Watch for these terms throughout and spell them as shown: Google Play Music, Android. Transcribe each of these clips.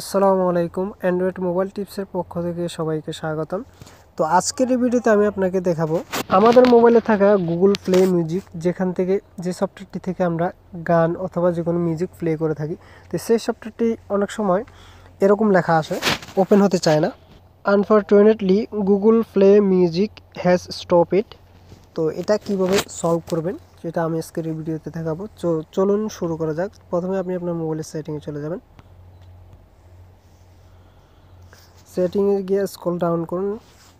আসসালামু আলাইকুম Android mobile টিপসের পক্ষ থেকে সবাইকে স্বাগতম। তো আজকের এই ভিডিওতে আমি আপনাকে দেখাবো আমাদের মোবাইলে থাকা গুগল প্লে মিউজিক, যেখান থেকে যে সফটওয়্যারটি থেকে আমরা গান অথবা যে কোনো মিউজিক প্লে করে থাকি। তো সেই সফটওয়্যারটি অনেক সময় এরকম লেখা আসে, ওপেন হতে চায় না। Unfortunately Google Play Music has stop it. তো এটা কিভাবে সলভ করবেন সেটা আমি আজকের এই ভিডিওতে দেখাবো। চলুন শুরু করা যাক। প্রথমে আপনি আপনার মোবাইলের সেটিংয়ে চলে যাবেন, সেটিংয়ে গিয়ে স্ক্রল ডাউন করুন।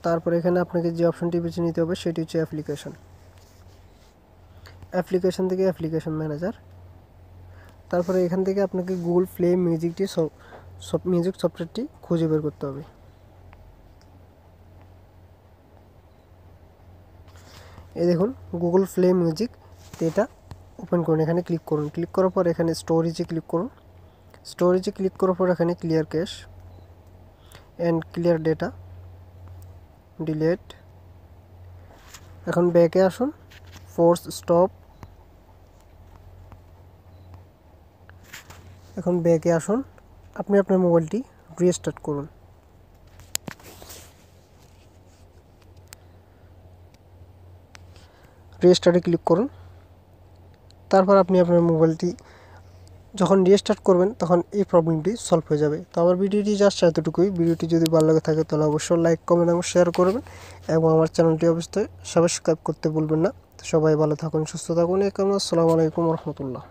তারপর এখানে আপনাকে যে অপশনটি বেছে নিতে হবে সেটি হচ্ছে অ্যাপ্লিকেশন। অ্যাপ্লিকেশন থেকে অ্যাপ্লিকেশন ম্যানেজার, তারপরে এখান থেকে আপনাকে গুগল প্লে মিউজিকটি মিউজিক সফটওয়্যারটি খুঁজে বের করতে হবে। এই দেখুন গুগল প্লে মিউজিক, এটা ওপেন করুন, এখানে ক্লিক করুন। ক্লিক করার পর এখানে স্টোরেজে ক্লিক করুন। স্টোরেজে ক্লিক করার পর এখানে clear cache and clear data, delete. এখন ব্যাকে আসুন, ফোর্স স্টপ। এখন ব্যাকে আসুন, আপনি আপনার মোবাইলটি রিস্টার্ট করুন। রিস্টার্টে ক্লিক করুন। তারপর আপনি আপনার মোবাইলটি যখন রিস্টার্ট করবেন তখন এই প্রবলেমটি সলভ হয়ে যাবে। তো আমার ভিডিওটি জাস্ট এতটুকুই। ভিডিওটি যদি ভালো লাগে থাকে তাহলে অবশ্যই লাইক, কমেন্ট এবং শেয়ার করবেন, এবং আমার চ্যানেলটি অবশ্যই সাবস্ক্রাইব করতে ভুলবেন না। সবাই ভালো থাকুন, সুস্থ থাকুন। এই কারণে আসসালামু আলাইকুম রহমতুল্লাহ।